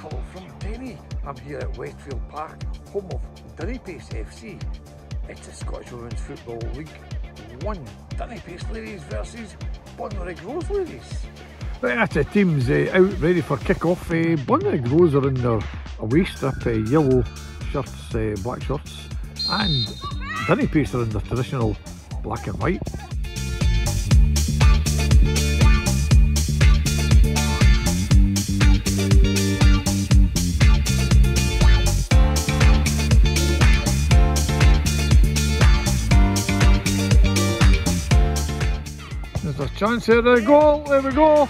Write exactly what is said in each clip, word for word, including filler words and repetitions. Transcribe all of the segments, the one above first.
hello from Denny. I'm here at Westfield Park, home of Dunipace F C. It's the Scottish Women's Football League one. Dunipace ladies versus Bonnyrigg Rose ladies. Right, that's the teams uh, out ready for kick-off. Uh, Bonnyrigg Rose are in their away strip, uh, yellow shirts, uh, black shirts, and Dunipace are in their traditional black and white. There's a chance here, there we go, there we go.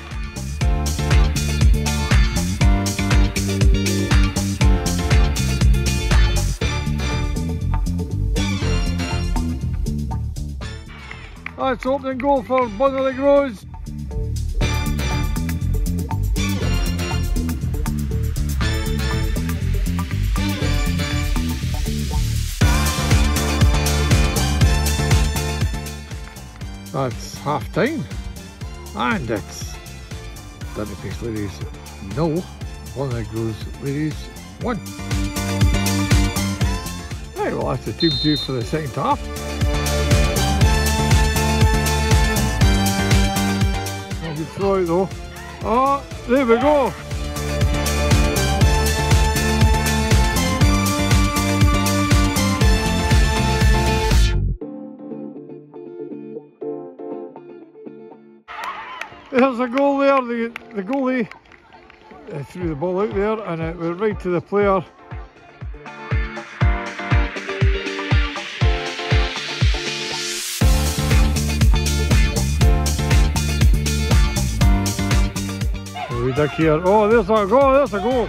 That's opening goal for Bonnyrigg Rose. That's half time, and it's Dunipace ladies nil, Bonnyrigg Rose ladies one. Right, well, that's the team due for the second half. I'll be through it though. Oh, there we go. There's a goal there, the, the goalie uh, threw the ball out there and it went right to the player. We dug here. Oh, there's a goal, there's a goal.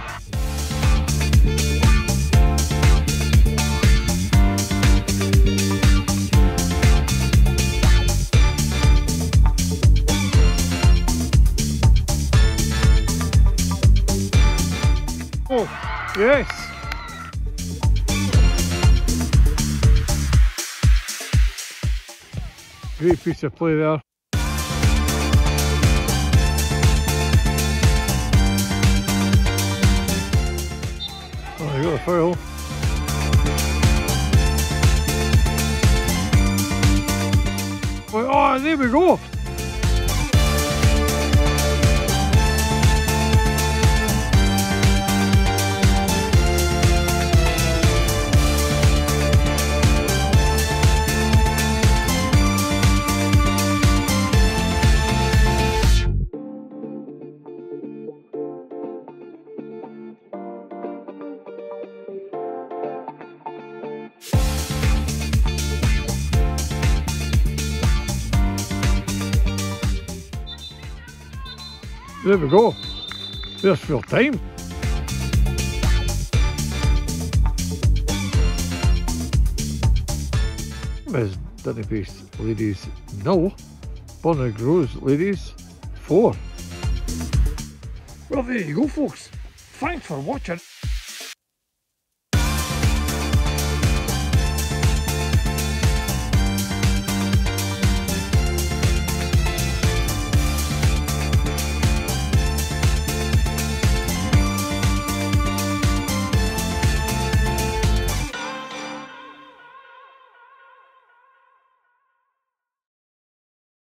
Oh, yes! Great piece of play there. Oh, they got a foul. Oh, there we go! There we go, there's full time. There's Dunipace ladies nil, Bonnyrigg Rose ladies four. Well, there you go folks, thanks for watching.